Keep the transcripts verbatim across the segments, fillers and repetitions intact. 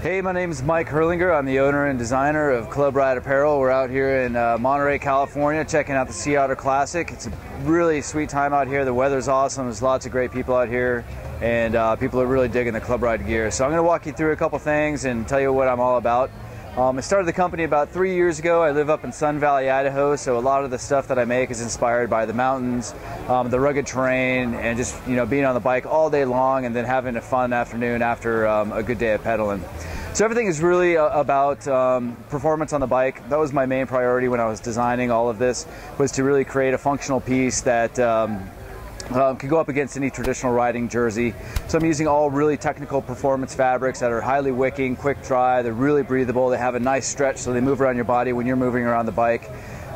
Hey, my name is Mike Herlinger. I'm the owner and designer of Club Ride Apparel. We're out here in uh, Monterey, California, checking out the Sea Otter Classic. It's a really sweet time out here. The weather's awesome. There's lots of great people out here, and uh, people are really digging the Club Ride gear. So I'm going to walk you through a couple things and tell you what I'm all about. Um, I started the company about three years ago. I live up in Sun Valley, Idaho, so a lot of the stuff that I make is inspired by the mountains, um, the rugged terrain, and just you know being on the bike all day long and then having a fun afternoon after um, a good day of pedaling. So everything is really about um, performance on the bike. That was my main priority when I was designing all of this, was to really create a functional piece that um, um, could go up against any traditional riding jersey. So I'm using all really technical performance fabrics that are highly wicking, quick dry, they're really breathable, they have a nice stretch so they move around your body when you're moving around the bike.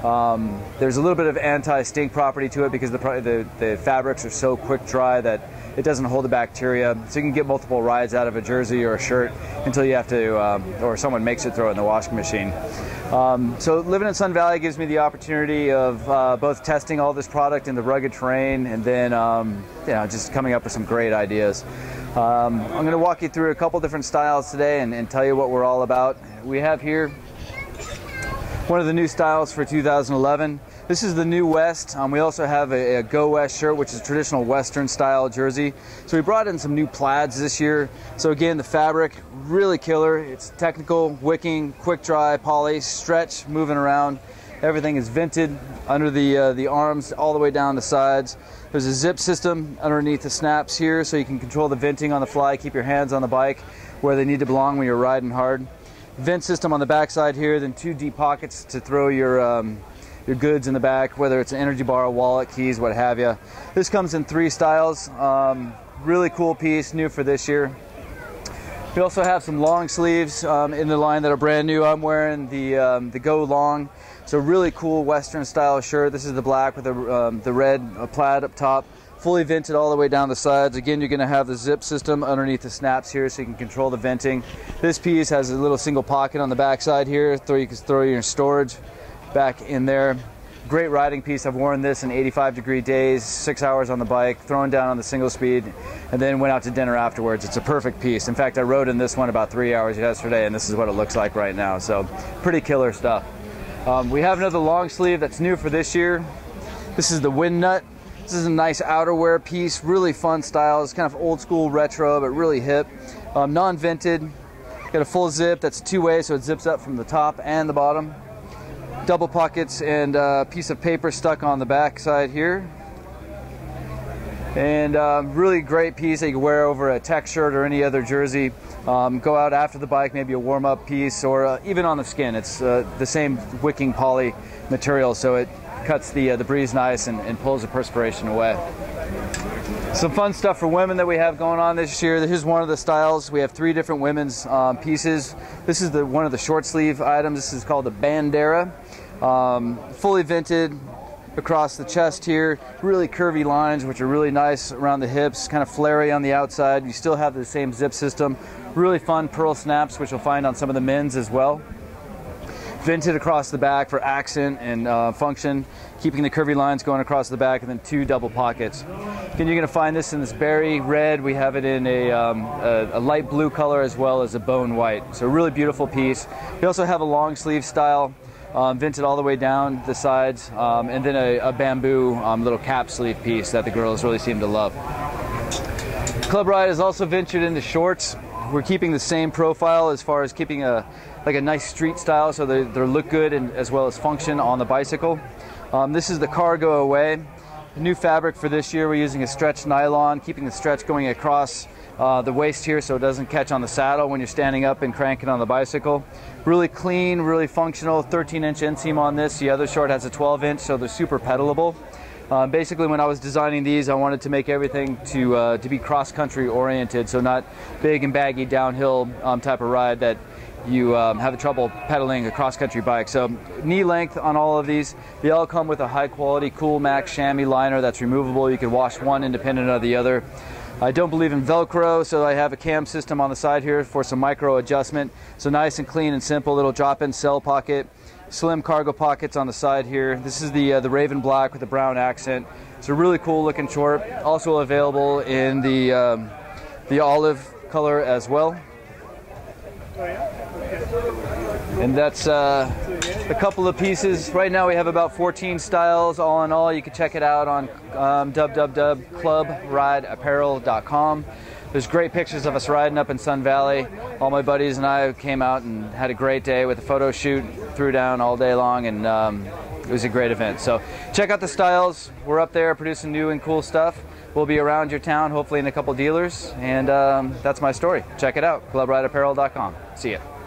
Um, there's a little bit of anti-stink property to it because the, the, the fabrics are so quick dry that it doesn't hold the bacteria, so you can get multiple rides out of a jersey or a shirt until you have to, um, or someone makes it, throw it in the washing machine. Um, so living in Sun Valley gives me the opportunity of uh, both testing all this product in the rugged terrain and then um, you know, just coming up with some great ideas. Um, I'm going to walk you through a couple different styles today and, and tell you what we're all about. We have here one of the new styles for two thousand eleven. This is the New West. Um, we also have a, a Go West shirt, which is a traditional Western style jersey. So we brought in some new plaids this year. So again, the fabric, really killer. It's technical, wicking, quick dry, poly, stretch, moving around. Everything is vented under the, uh, the arms all the way down the sides. There's a zip system underneath the snaps here so you can control the venting on the fly, keep your hands on the bike where they need to belong when you're riding hard. Vent system on the backside here, then two deep pockets to throw your, um, your goods in the back, whether it's an energy bar, a wallet, keys, what have you. This comes in three styles. Um, really cool piece, new for this year. We also have some long sleeves um, in the line that are brand new. I'm wearing the, um, the Go Long. It's a really cool Western style shirt. This is the black with the, um, the red plaid up top, fully vented all the way down the sides. Again, you're gonna have the zip system underneath the snaps here so you can control the venting. This piece has a little single pocket on the backside here, so you can throw your storage back in there. Great riding piece. I've worn this in eighty-five degree days, six hours on the bike, thrown down on the single speed, and then went out to dinner afterwards. It's a perfect piece. In fact, I rode in this one about three hours yesterday, and this is what it looks like right now. So pretty killer stuff. Um, we have another long sleeve that's new for this year. This is the Windnut. This is a nice outerwear piece, really fun style. It's kind of old school retro, but really hip. Um, non-vented, got a full zip that's two-way, so it zips up from the top and the bottom. Double pockets and a piece of paper stuck on the back side here. And um, really great piece that you can wear over a tech shirt or any other jersey. Um, go out after the bike, maybe a warm-up piece, or uh, even on the skin. It's uh, the same wicking poly material, so it cuts the, uh, the breeze nice and, and pulls the perspiration away. Some fun stuff for women that we have going on this year. This is one of the styles. We have three different women's um, pieces. This is the one of the short sleeve items. This is called the Bandera. Um, fully vented across the chest here. Really curvy lines, which are really nice around the hips. Kind of flary on the outside. You still have the same zip system. Really fun pearl snaps, which you'll find on some of the men's as well. Vented across the back for accent and uh, function, keeping the curvy lines going across the back, and then two double pockets. Then you're going to find this in this berry red. We have it in a, um, a, a light blue color as well as a bone white. So a really beautiful piece. We also have a long sleeve style, um, vented all the way down the sides, um, and then a, a bamboo um, little cap sleeve piece that the girls really seem to love. Club Ride has also ventured into shorts. We're keeping the same profile as far as keeping a like a nice street style, so they, they look good and as well as function on the bicycle. Um, this is the Cargo Away. The new fabric for this year, we're using a stretch nylon, keeping the stretch going across uh, the waist here so it doesn't catch on the saddle when you're standing up and cranking on the bicycle. Really clean, really functional, thirteen inch inseam on this. The other short has a twelve inch, so they're super pedalable. Uh, basically, when I was designing these, I wanted to make everything to uh, to be cross-country oriented, so not big and baggy downhill um, type of ride that you um, have trouble pedaling a cross-country bike. So knee length on all of these. They all come with a high-quality Coolmax chamois liner that's removable. You can wash one independent of the other. I don't believe in Velcro, so I have a cam system on the side here for some micro adjustment. So nice and clean and simple little drop-in cell pocket. slim cargo pockets on the side here. This is the uh, the Raven Black with the brown accent. It's a really cool looking short. Also available in the um, the olive color as well. And that's uh, a couple of pieces. Right now we have about fourteen styles all in all. You can check it out on um, w w w dot club ride apparel dot com. There's great pictures of us riding up in Sun Valley. All my buddies and I came out and had a great day with a photo shoot, threw down all day long, and um, it was a great event. So check out the styles. We're up there producing new and cool stuff. We'll be around your town, hopefully in a couple dealers. And um, that's my story. Check it out, club ride apparel dot com. See ya.